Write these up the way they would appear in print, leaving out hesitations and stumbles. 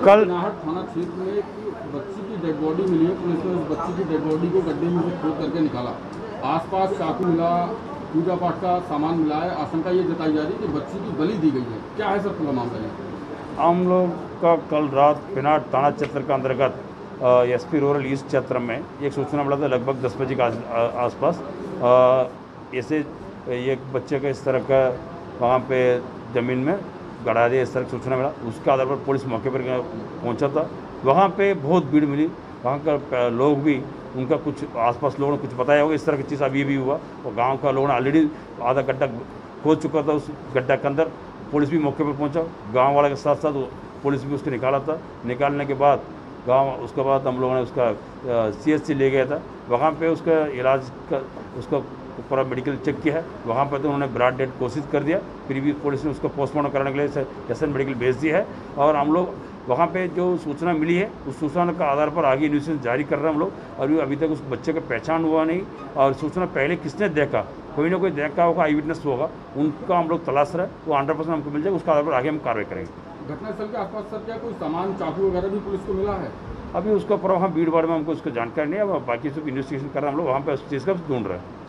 कल पिनाहट थाना क्षेत्र में बच्ची की डेड बॉडी मिली है। पुलिस ने उस बच्ची की डेड बॉडी को गड्ढे में से खोद करके निकाला। आसपास चाकू मिला, पूजा पाठ का सामान मिला है। आशंका ये जताई जा रही है कि बच्ची की बलि दी गई है। क्या है सर पूरा मामला? हम लोग का कल रात पिनाहट थाना क्षेत्र के अंतर्गत एस पी रूरल ईस्ट क्षेत्र में एक सूचना मिला था, लगभग 10 बजे के आसपास ऐसे एक बच्चे का इस तरह का वहाँ पे ज़मीन में गड़ा दिया, इस तरह की सूचना मिला। उसके आधार पर पुलिस मौके पर पहुँचा था। वहाँ पे बहुत भीड़ मिली, वहाँ का लोग भी, उनका कुछ आसपास लोगों ने कुछ बताया होगा इस तरह की चीज़ अभी भी हुआ। और गाँव का लोगों ने ऑलरेडी आधा गड्ढा खोद चुका था। उस गड्ढा के अंदर पुलिस भी मौके पर पहुँचा, गाँव वाले के साथ साथ पुलिस भी उसको निकाला था। निकालने के बाद उसके बाद हम लोगों ने उसका सीएससी ले गया था। वहाँ पे उसका इलाज का उसका पूरा मेडिकल चेक किया है। वहाँ पर तो उन्होंने ब्राड डेड घोषित कर दिया। फिर भी पुलिस ने उसको पोस्टमार्टम कराने के लिए एस एन मेडिकल भेज दिया है। और हम लोग वहाँ पे जो सूचना मिली है उस सूचना के आधार पर आगे इन्वेस्टिगेशन जारी कर रहे हैं हम लोग। और अभी तक उस बच्चे का पहचान हुआ नहीं, और सूचना पहले किसने देखा, कोई ना कोई देखा होगा, आई विटनेस होगा, उनका हम लोग तलाश रहे। वो 100% हमको मिल जाएगा, उसके आधार पर आगे हम कार्रवाई करेंगे। घटनास्थल के आसपास सर क्या कोई सामान, चाकू वगैरह भी पुलिस को मिला है? अभी उसका पूरा वहाँ भीड़ भाड़ में हमको उसका जानकारी नहीं है। बाकी सब इन्वेस्टिगेशन कर रहे हैं हम लोग, वहाँ पे उस चीज़ का ढूंढ रहे हैं।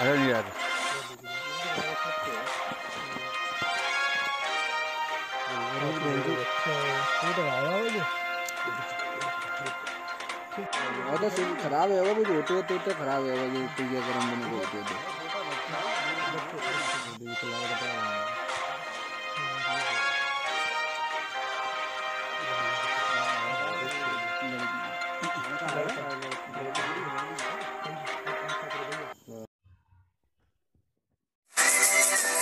अरे यार खराब है वो, रोटे खराब है वो, ये गरम बने होते थे।